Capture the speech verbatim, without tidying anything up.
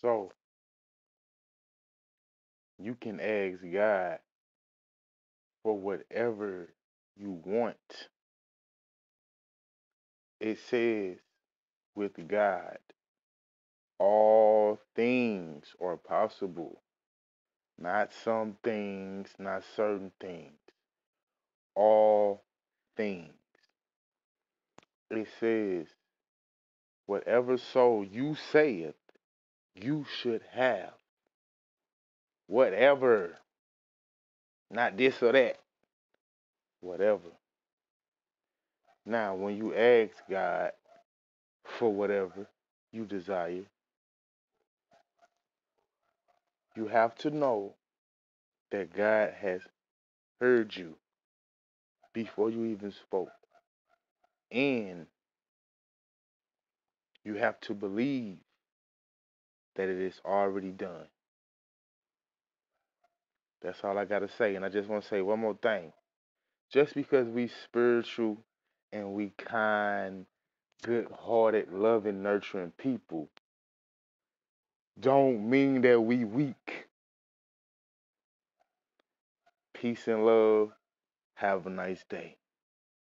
So you can ask God for whatever you want. It says with God, all things are possible. Not some things, not certain things. All things. It says, whatever soul you saith, you should have. Whatever. Not this or that. Whatever. Now, when you ask God for whatever you desire, you have to know that God has heard you before you even spoke. And you have to believe that it is already done. That's all I got to say. And I just want to say one more thing. Just because we spiritual and we kind, good-hearted, loving, nurturing people, don't mean that we weak. Peace and love. Have a nice day.